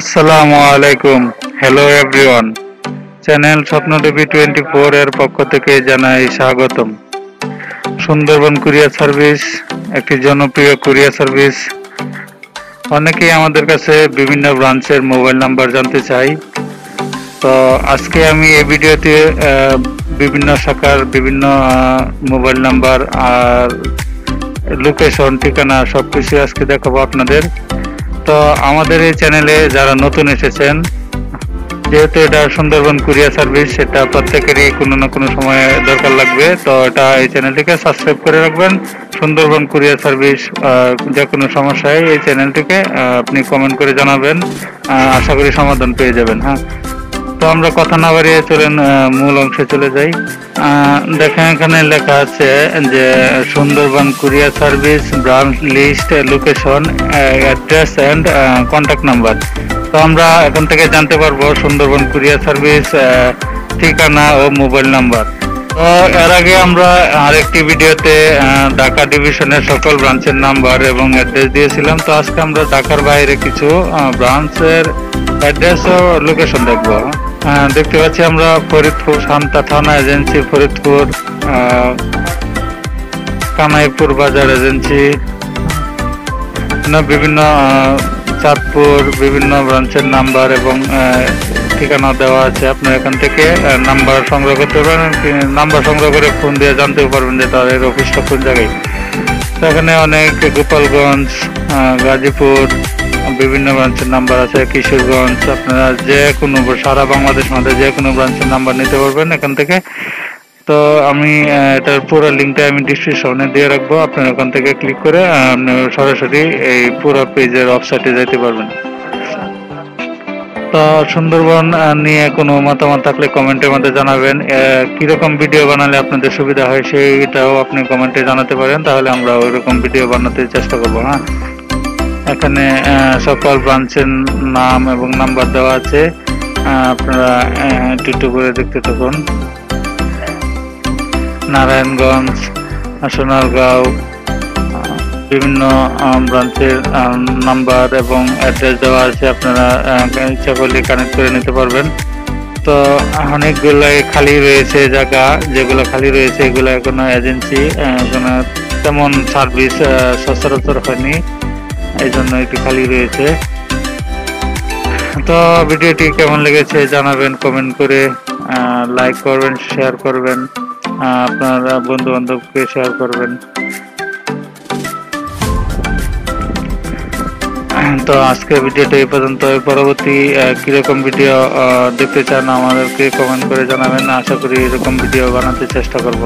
আসসালামু আলাইকুম, hello everyone. Channel স্বপ্নদেবী 24 এর পক্ষ থেকে জানাই স্বাগতম। সুন্দরবন কুরিয়ার সার্ভিস একটি জনপ্রিয় কুরিয়ার সার্ভিস। অনেকেই আমাদের কাছে বিভিন্ন ব্রাঞ্চের মোবাইল নাম্বার জানতে চাই, তো আজকে আমি এই ভিডিওতে বিভিন্ন শাখার বিভিন্ন মোবাইল নাম্বার আর লোকেশন, ঠিকানা সব কিছু আজকে দেখাবো আপনাদের। তো আমাদের এই চ্যানেলে যারা নতুন এসেছেন, যেহেতু এটা সুন্দরবন কুরিয়ার সার্ভিস, সেটা প্রত্যেকেরই কোনো না কোনো সময়ে দরকার লাগবে, তো এটা এই চ্যানেলটিকে সাবস্ক্রাইব করে রাখবেন। সুন্দরবন কুরিয়ার সার্ভিস যে কোনো সমস্যায় এই চ্যানেলটিকে আপনি কমেন্ট করে জানাবেন, আশা করি সমাধান পেয়ে যাবেন। হ্যাঁ, তো আমরা কথা না বাড়িয়ে চলেন মূল অংশে চলে যাই। দেখেন এখানে লেখা আছে যে Sundarban courier service branch list, location, address and contact number. তো আমরা এখান থেকে জানতে পারবো সুন্দরবন কুরিয়ার সার্ভিস ঠিকানা ও মোবাইল নাম্বার। তো এর আগে আমরা আরেকটি ভিডিওতে ঢাকা ডিভিশনের সকল ব্রাঞ্চের নাম্বার এবং অ্যাড্রেস দিয়েছিলাম, তো আজকে আমরা ঢাকার বাইরে কিছু ব্রাঞ্চের অ্যাড্রেস ও লোকেশন দেখবো। দেখতে পাচ্ছি আমরা ফরিদপুর, সান্তানা এজেন্সি ফরিদপুর, কামারপুর বাজার এজেন্সি, বিভিন্ন চাঁদপুর, বিভিন্ন ব্রাঞ্চের নাম্বার এবং ঠিকানা দেওয়া আছে। আপনার এখান থেকে নাম্বার সংগ্রহ করতে পারবেন, নাম্বার সংগ্রহ করে ফোন দিয়ে জানতে পারবেন যে তাদের অফিসটা কোন জায়গায়। এখানে অনেক গোপালগঞ্জ, গাজীপুর বিভিন্ন ব্রাঞ্চের নাম্বার আছে, কিশোরগঞ্জ। আপনারা যে কোনো সারা বাংলাদেশ মধ্যে যে কোনো ব্রাঞ্চের নাম্বার নিতে পারবেন এখান থেকে। তো আমি এটার পুরো লিঙ্কটা আমি ডিসক্রিপশনে দিয়ে রাখবো, আপনারা ওখান থেকে ক্লিক করে সরাসরি এই পুরো পেজের ওয়েবসাইটে যেতে পারবেন। তো সুন্দরবন নিয়ে কোনো মতামত থাকলে কমেন্টের মধ্যে জানাবেন, কীরকম ভিডিও বানালে আপনাদের সুবিধা হয় সেইটাও আপনি কমেন্টে জানাতে পারেন, তাহলে আমরা ওইরকম ভিডিও বানাতে চেষ্টা করবো। হ্যাঁ, এখানে সকল ব্রাঞ্চের নাম এবং নাম্বার দেওয়া আছে, আপনারা একটু করে দেখতে থাকুন। নারায়ণগঞ্জ, সোনারগাঁও, বিভিন্ন ব্রাঞ্চের নাম্বার এবং অ্যাড্রেস দেওয়া আছে, আপনারা ইচ্ছা করলে কানেক্ট করে নিতে পারবেন। তো অনেকগুলোই খালি রয়েছে জায়গা, যেগুলো খালি রয়েছে এগুলো কোনো এজেন্সি কোনো তেমন সার্ভিস সচরাচর হয়নি, এই জন্য এটি খালি রয়েছে। তো ভিডিওটি কেমন লেগেছে জানাবেন কমেন্ট করে, লাইক করবেন, শেয়ার করবেন, আপনারা বন্ধু বান্ধবকে শেয়ার করবেন। তো আজকের ভিডিওটা এই পর্যন্ত। পরবর্তী কিরকম ভিডিও দেখতে চান আমাদেরকে কমেন্ট করে জানাবেন, আশা করি এরকম ভিডিও বানাতে চেষ্টা করব।